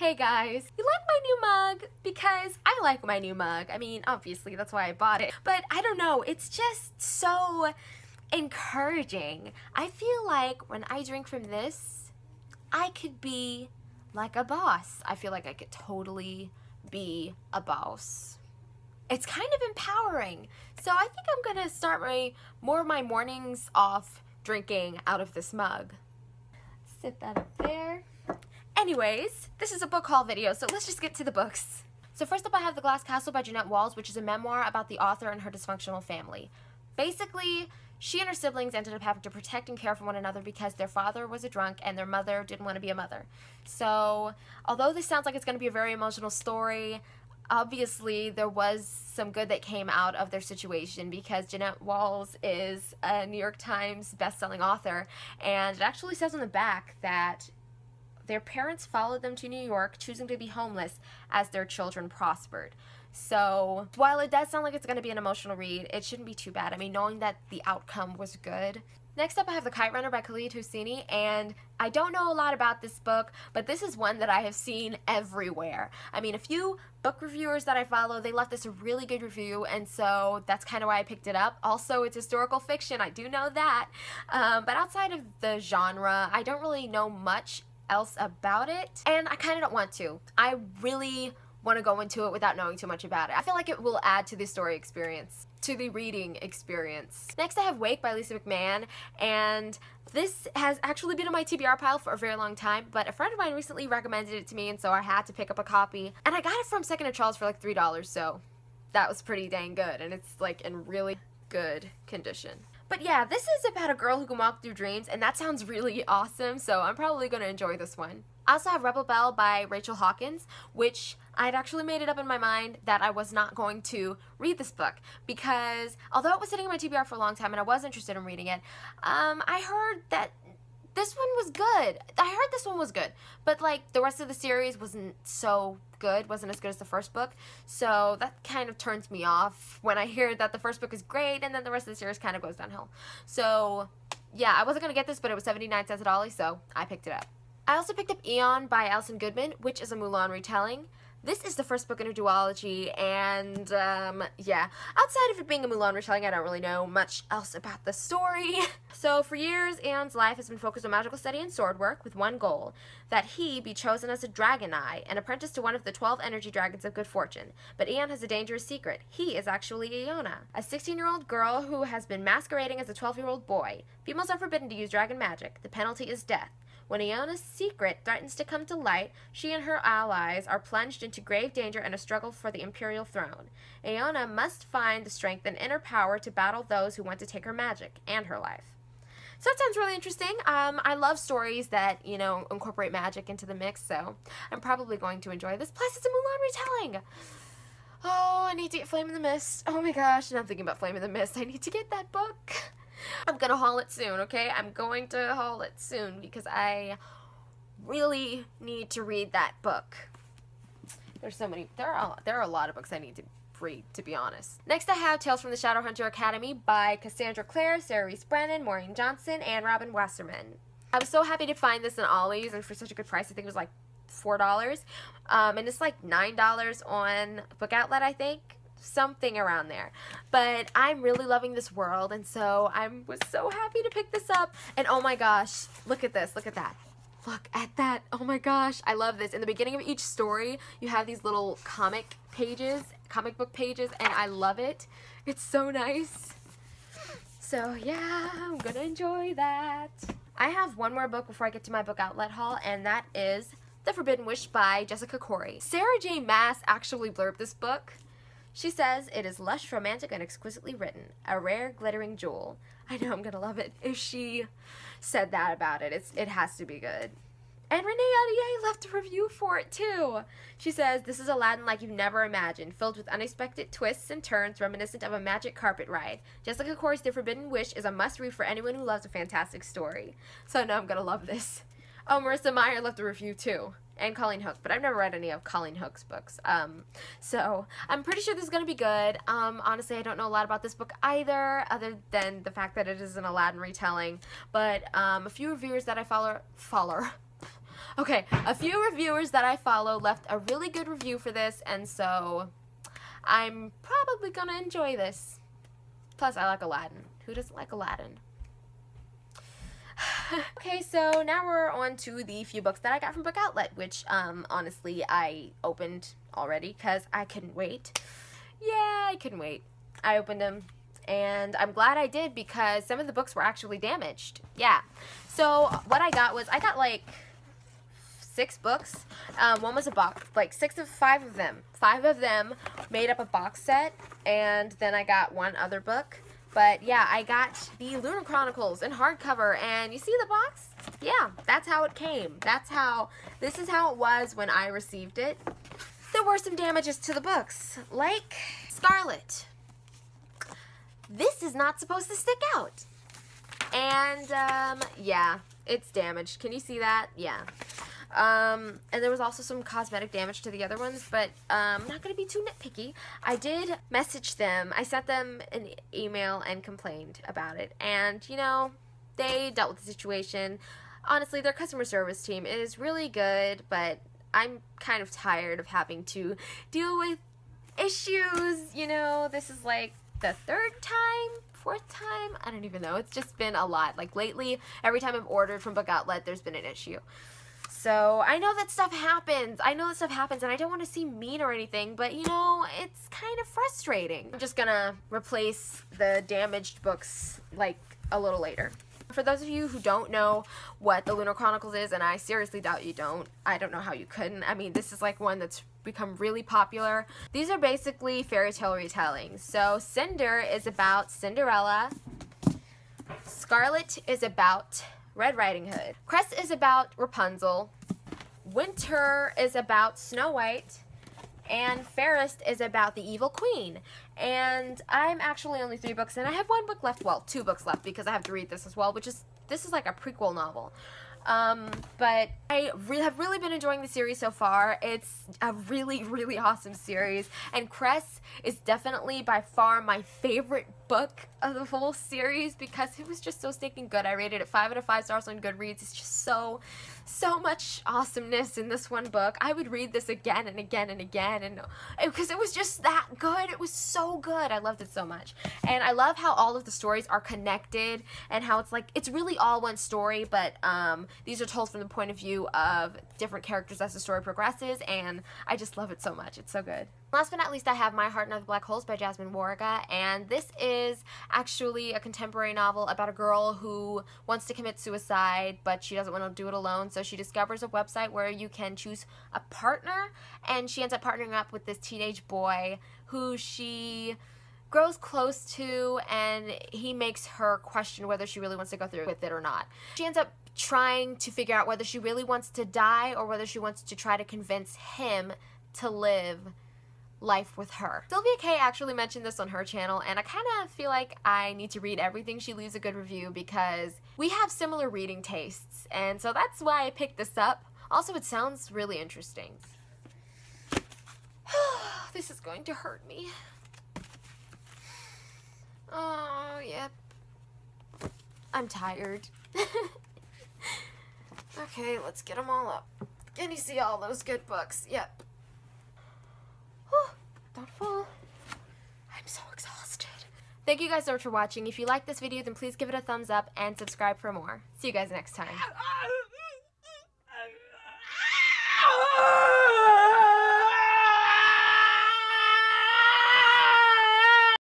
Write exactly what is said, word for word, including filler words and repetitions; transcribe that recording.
hey guys, you like my new mug? Because I like my new mug. I mean, obviously that's why I bought it, but I don't know, it's just so encouraging. I feel like when I drink from this, I could be like a boss. I feel like I could totally be a boss. It's kind of empowering. So I think I'm gonna start my more of my mornings off drinking out of this mug. Sit that up there. Anyways, this is a book haul video, so let's just get to the books. So first up I have The Glass Castle by Jeanette Walls, which is a memoir about the author and her dysfunctional family. Basically, she and her siblings ended up having to protect and care for one another because their father was a drunk and their mother didn't want to be a mother. So, although this sounds like it's going to be a very emotional story, obviously there was some good that came out of their situation because Jeanette Walls is a New York Times best-selling author, and it actually says on the back that their parents followed them to New York, choosing to be homeless as their children prospered. So, while it does sound like it's going to be an emotional read, it shouldn't be too bad. I mean, knowing that the outcome was good. Next up, I have The Kite Runner by Khaled Hosseini, and I don't know a lot about this book, but this is one that I have seen everywhere. I mean, a few book reviewers that I follow, they left this a really good review, and so that's kind of why I picked it up. Also, it's historical fiction. I do know that. Um, but outside of the genre, I don't really know much else about it, and I kind of don't want to. I really want to go into it without knowing too much about it. I feel like it will add to the story experience, to the reading experience. Next I have Wake by Lisa McMann, and this has actually been on my T B R pile for a very long time, but a friend of mine recently recommended it to me, and so I had to pick up a copy, and I got it from second and Charles for like three dollars, so that was pretty dang good, and it's like in really good condition. But yeah, this is about a girl who can walk through dreams, and that sounds really awesome, so I'm probably going to enjoy this one. I also have Rebel Belle by Rachel Hawkins, which I'd actually made it up in my mind that I was not going to read this book because although it was sitting in my T B R for a long time and I was interested in reading it, um, I heard that this one was good. I heard this one was good, but like the rest of the series wasn't so good, wasn't as good as the first book, so that kind of turns me off when I hear that the first book is great and then the rest of the series kind of goes downhill. So yeah, I wasn't going to get this, but it was seventy-nine cents at Ollie, so I picked it up. I also picked up Eon by Alison Goodman, which is a Mulan retelling. This is the first book in a duology, and um, yeah, outside of it being a Mulan retelling, I don't really know much else about the story. So for years, Eon's life has been focused on magical study and sword work with one goal, that he be chosen as a dragon eye, an apprentice to one of the twelve energy dragons of good fortune. But Eon has a dangerous secret. He is actually Eona, a sixteen-year-old girl who has been masquerading as a twelve-year-old boy. Females are forbidden to use dragon magic. The penalty is death. When Eona's secret threatens to come to light, she and her allies are plunged into grave danger in a struggle for the imperial throne. Eona must find the strength and inner power to battle those who want to take her magic and her life. So that sounds really interesting. Um, I love stories that, you know, incorporate magic into the mix, so I'm probably going to enjoy this. Plus, it's a Mulan retelling! Oh, I need to get Flame in the Mist. Oh my gosh, now I'm thinking about Flame in the Mist. I need to get that book. I'm gonna haul it soon, okay? I'm going to haul it soon because I really need to read that book. There's so many, there are, there are a lot of books I need to read, to be honest. Next I have Tales from the Shadowhunter Academy by Cassandra Clare, Sarah Reese Brennan, Maureen Johnson, and Robin Wasserman. I was so happy to find this in Ollie's and for such a good price. I think it was like four dollars. Um, and it's like nine dollars on Book Outlet, I think. Something around there, but I'm really loving this world, and so I was so happy to pick this up. And oh my gosh, look at this, look at that, look at that. Oh my gosh, I love this. In the beginning of each story you have these little comic pages, comic book pages, and I love it. It's so nice. So yeah, I'm gonna enjoy that. I have one more book before I get to my Book Outlet haul, and that is The Forbidden Wish by Jessica Corey. Sarah J Mass actually blurbed this book. She says, it is lush, romantic, and exquisitely written. A rare, glittering jewel. I know I'm gonna love it if she said that about it. It's, it has to be good. And Renee Adier left a review for it, too. She says, this is Aladdin like you've never imagined, filled with unexpected twists and turns reminiscent of a magic carpet ride. Jessica Corey's The Forbidden Wish is a must-read for anyone who loves a fantastic story. So I know I'm gonna love this. Oh, Marissa Meyer left a review, too. And Colleen Hoover, but I've never read any of Colleen Hoover's books, um, so I'm pretty sure this is going to be good. Um, honestly, I don't know a lot about this book either, other than the fact that it is an Aladdin retelling, but um, a few reviewers that I follow, follow, Okay, a few reviewers that I follow left a really good review for this, and so I'm probably gonna enjoy this. Plus, I like Aladdin. Who doesn't like Aladdin? Okay, so now we're on to the few books that I got from Book Outlet, which, um, honestly, I opened already because I couldn't wait. Yeah, I couldn't wait. I opened them, and I'm glad I did because some of the books were actually damaged. Yeah. So what I got was, I got, like, six books. Um, one was a box, like, six of five of them. Five of them made up a box set, and then I got one other book. But yeah, I got the Lunar Chronicles in hardcover, and you see the box? Yeah, that's how it came. That's how, this is how it was when I received it. There were some damages to the books, like Scarlet. This is not supposed to stick out. And um, yeah, it's damaged. Can you see that? Yeah. Um, and there was also some cosmetic damage to the other ones, but um, I'm not going to be too nitpicky. I did message them. I sent them an email and complained about it. And, you know, they dealt with the situation. Honestly, their customer service team is really good, but I'm kind of tired of having to deal with issues. You know, this is like the third time. Fourth time? I don't even know. It's just been a lot. Like, lately, every time I've ordered from Book Outlet, there's been an issue. So I know that stuff happens. I know that stuff happens, and I don't want to seem mean or anything, but, you know, it's kind of frustrating. I'm just gonna replace the damaged books, like, a little later. For those of you who don't know what the Lunar Chronicles is, and I seriously doubt you don't, I don't know how you couldn't. I mean, this is, like, one that's become really popular. These are basically fairy tale retellings. So Cinder is about Cinderella. Scarlet is about Red Riding Hood. Cress is about Rapunzel. Winter is about Snow White. And Ferris is about the Evil Queen. And I'm actually only three books in. I have one book left, well, two books left, because I have to read this as well, which is, this is like a prequel novel. Um, but I re have really been enjoying the series so far. It's a really, really awesome series, and Cress is definitely by far my favorite book of the whole series because it was just so stinking good. I rated it five out of five stars on Goodreads. It's just so, so much awesomeness in this one book. I would read this again and again and again, and because it was just that good. It was so good. I loved it so much, and I love how all of the stories are connected and how it's like, it's really all one story, but, um, these are told from the point of view of different characters as the story progresses, and I just love it so much. It's so good. Last but not least, I have My Heart and Other Black Holes by Jasmine Warriga, and this is actually a contemporary novel about a girl who wants to commit suicide, but she doesn't want to do it alone, so she discovers a website where you can choose a partner, and she ends up partnering up with this teenage boy who she grows close to, and he makes her question whether she really wants to go through with it or not. She ends up trying to figure out whether she really wants to die or whether she wants to try to convince him to live life with her. Sylvia Kay actually mentioned this on her channel, and I kind of feel like I need to read everything she leaves a good review because we have similar reading tastes, and so that's why I picked this up. Also, it sounds really interesting. This is going to hurt me. Oh, yep. I'm tired. Okay, let's get them all up. Can you see all those good books? Yep. Whew, don't fall. I'm so exhausted. Thank you guys so much for watching. If you liked this video, then please give it a thumbs up and subscribe for more. See you guys next time.